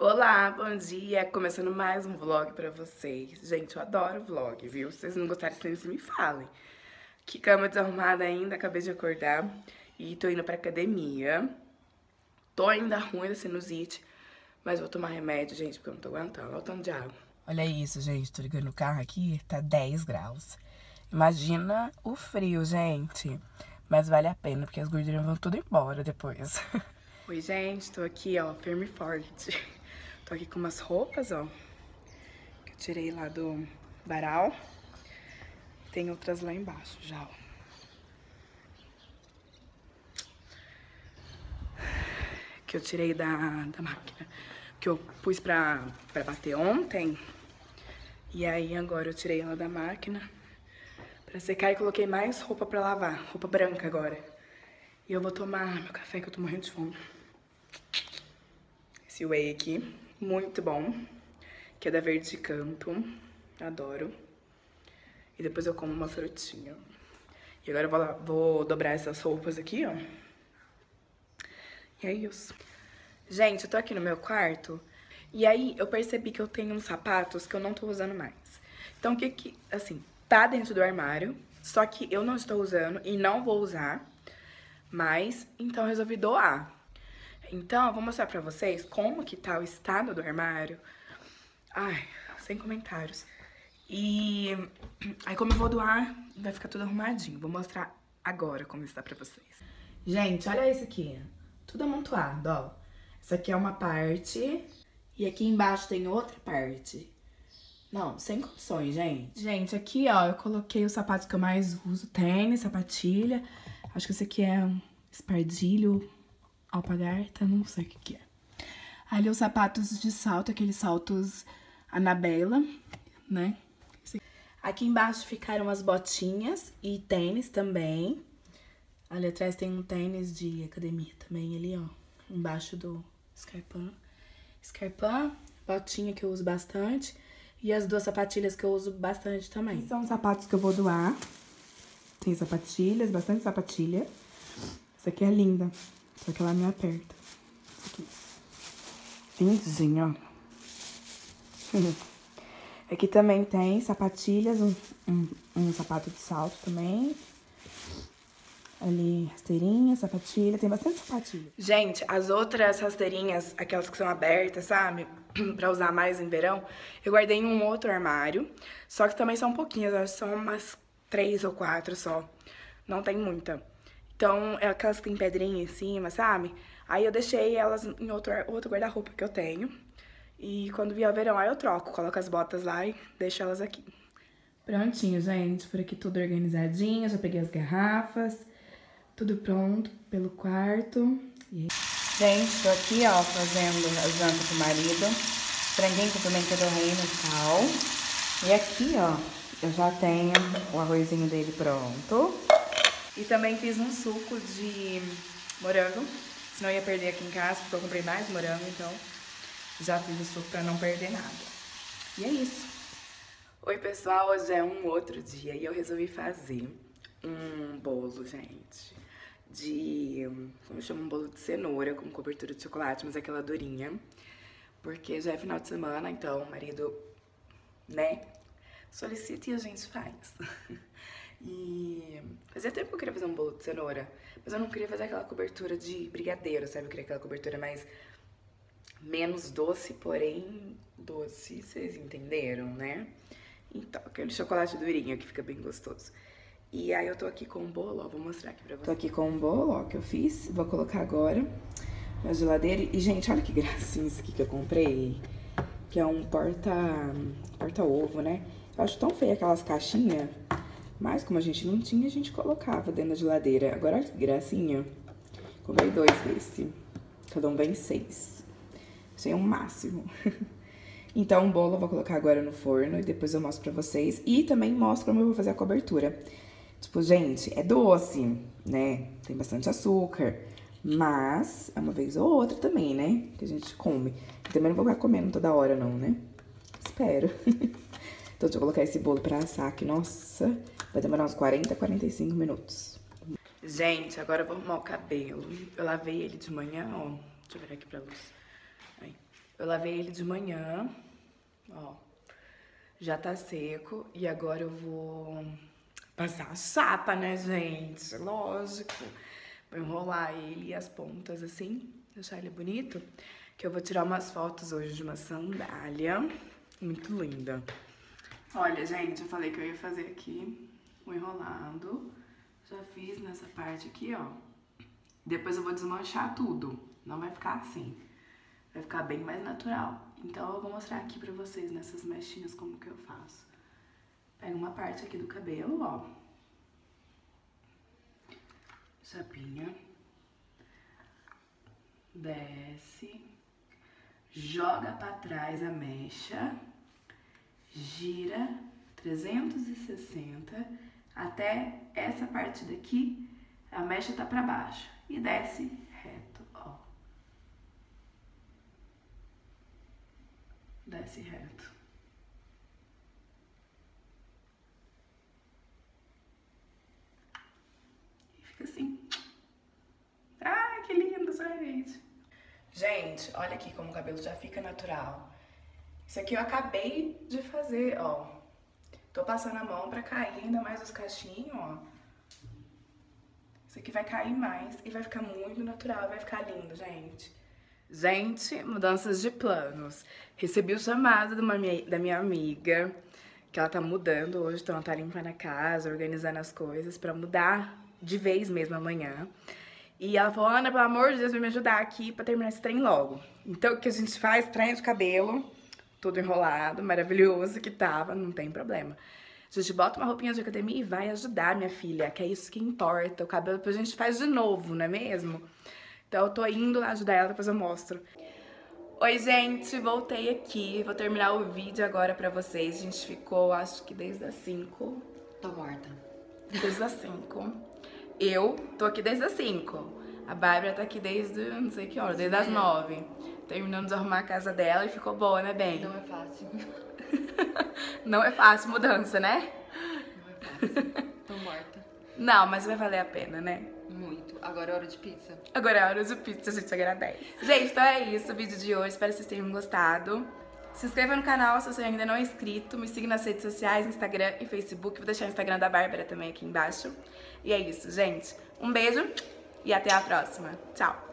Olá, bom dia! Começando mais um vlog pra vocês. Gente, eu adoro vlog, viu? Se vocês não gostarem, vocês me falem. Que cama desarrumada ainda, acabei de acordar e tô indo pra academia. Tô ainda ruim da sinusite, mas vou tomar remédio, gente, porque eu não tô aguentando. Olha o tanto de água. Olha isso, gente, tô ligando o carro aqui, tá 10 graus. Imagina o frio, gente. Mas vale a pena, porque as gorduras vão tudo embora depois. Oi, gente, tô aqui, ó, firme e forte. Tô aqui com umas roupas, ó, que eu tirei lá do varal. Tem outras lá embaixo já, ó. Que eu tirei da máquina, que eu pus pra bater ontem. E aí agora eu tirei ela da máquina pra secar e coloquei mais roupa pra lavar, roupa branca agora. E eu vou tomar meu café, que eu tô morrendo de fome. Esse whey aqui, muito bom, que é da Verde Campo, adoro. E depois eu como uma frutinha. E agora eu vou dobrar essas roupas aqui, ó. E é isso. Gente, eu tô aqui no meu quarto e aí eu percebi que eu tenho uns sapatos que eu não tô usando mais. Então, o que que, assim... Tá dentro do armário, só que eu não estou usando e não vou usar mais, então eu resolvi doar. Então, eu vou mostrar pra vocês como que tá o estado do armário. Ai, sem comentários. E aí, como eu vou doar, vai ficar tudo arrumadinho. Vou mostrar agora como está pra vocês. Gente, olha isso aqui. Tudo amontoado, ó. Isso aqui é uma parte e aqui embaixo tem outra parte. Não, sem condições, gente. Gente, aqui, ó, eu coloquei os sapatos que eu mais uso. Tênis, sapatilha. Acho que esse aqui é um espardilho, alpagarta, não sei o que que é. Ali os sapatos de salto, aqueles saltos Anabela, né? Aqui embaixo ficaram as botinhas e tênis também. Ali atrás tem um tênis de academia também, ali, ó. Embaixo do escarpão. Escarpão, botinha que eu uso bastante. E as duas sapatilhas que eu uso bastante também. Esses são os sapatos que eu vou doar. Tem sapatilhas, bastante sapatilha. Essa aqui é linda, só que ela me aperta. Lindinho, ó. Aqui também tem sapatilhas, um sapato de salto também. Ali, rasteirinha, sapatilha, tem bastante sapatilha. Gente, as outras rasteirinhas, aquelas que são abertas, sabe? Pra usar mais em verão, eu guardei em um outro armário. Só que também são pouquinhas, acho que são umas 3 ou 4 só. Não tem muita. Então, é aquelas que tem pedrinha em cima, sabe? Aí eu deixei elas em outro guarda-roupa que eu tenho. E quando vier o verão, aí eu troco. Coloco as botas lá e deixo elas aqui. Prontinho, gente. Por aqui tudo organizadinho. Já peguei as garrafas. Tudo pronto pelo quarto. E... Gente, tô aqui, ó, fazendo a janta pro marido. Franguinho com pimenta do reino e sal. E aqui, ó, eu já tenho o arrozinho dele pronto. E também fiz um suco de morango. Senão eu ia perder aqui em casa, porque eu comprei mais morango. Então, já fiz o suco pra não perder nada. E é isso. Oi, pessoal. Hoje é um outro dia e eu resolvi fazer um bolo, gente. Como chama, um bolo de cenoura com cobertura de chocolate, mas aquela durinha. Porque já é final de semana, então o marido, né, solicita e a gente faz. E fazia tempo que eu queria fazer um bolo de cenoura, mas eu não queria fazer aquela cobertura de brigadeiro, sabe? Eu queria aquela cobertura mais, menos doce, porém doce, vocês entenderam, né? Então, aquele chocolate durinho que fica bem gostoso. E aí eu tô aqui com um bolo, ó, vou mostrar aqui pra vocês. Tô aqui com um bolo, ó, que eu fiz, vou colocar agora na geladeira. E, gente, olha que gracinha isso aqui que eu comprei, que é um porta-ovo, né? Eu acho tão feia aquelas caixinhas, mas como a gente não tinha, a gente colocava dentro da geladeira. Agora, olha que gracinha. Comprei 2 desse, cada um vem 6. Achei um máximo. Então, o bolo eu vou colocar agora no forno e depois eu mostro pra vocês. E também mostro como eu vou fazer a cobertura. Tipo, gente, é doce, né? Tem bastante açúcar, mas é uma vez ou outra também, né? Que a gente come. Eu também não vou ficar comendo toda hora, não, né? Espero. Então, deixa eu colocar esse bolo pra assar aqui. Nossa, vai demorar uns 40, 45 minutos. Gente, agora eu vou arrumar o cabelo. Eu lavei ele de manhã, ó. Deixa eu virar aqui pra luz. Aí. Eu lavei ele de manhã, ó, já tá seco e agora eu vou passar a chapa, né, gente? Lógico. Vou enrolar ele e as pontas assim, deixar ele bonito, que eu vou tirar umas fotos hoje de uma sandália muito linda. Olha, gente, eu falei que eu ia fazer aqui o enrolado, já fiz nessa parte aqui, ó. Depois eu vou desmanchar tudo, não vai ficar assim, vai ficar bem mais natural. Então eu vou mostrar aqui pra vocês nessas mechinhas como que eu faço. Pego uma parte aqui do cabelo, ó, chapinha, desce, joga pra trás a mecha, gira 360 até essa parte daqui, a mecha tá pra baixo e desce reto, ó. Desce reto. E fica assim. Ah, que lindo, gente! Gente, olha aqui como o cabelo já fica natural. Isso aqui eu acabei de fazer, ó. Tô passando a mão pra cair ainda mais os cachinhos, ó. Isso aqui vai cair mais e vai ficar muito natural, vai ficar lindo, gente. Gente, mudanças de planos. Recebi o chamado de da minha amiga, que ela tá mudando hoje, então ela tá limpando a casa, organizando as coisas pra mudar de vez mesmo amanhã. E ela falou, Ana, pelo amor de Deus, vem me ajudar aqui pra terminar esse trem logo. Então o que a gente faz? Prende o cabelo. Todo enrolado, maravilhoso que tava, não tem problema. A gente bota uma roupinha de academia e vai ajudar, minha filha, que é isso que importa. O cabelo a gente faz de novo, não é mesmo? Então eu tô indo lá ajudar ela, depois eu mostro. Oi, gente, voltei aqui. Vou terminar o vídeo agora pra vocês. A gente ficou, acho que desde as 5. Tô morta. Desde as 5. Eu tô aqui desde as 5. A Bárbara tá aqui desde, não sei que hora, desde as 9. Terminando de arrumar a casa dela e ficou boa, né, bem? Não é fácil. Não é fácil mudança, né? Não é fácil. Tô morta. Não, mas vai valer a pena, né? Muito. Agora é hora de pizza. Agora é hora de pizza, a gente agradece. Gente, então é isso o vídeo de hoje. Espero que vocês tenham gostado. Se inscreva no canal se você ainda não é inscrito. Me siga nas redes sociais, Instagram e Facebook. Vou deixar o Instagram da Bárbara também aqui embaixo. E é isso, gente. Um beijo. E até a próxima. Tchau!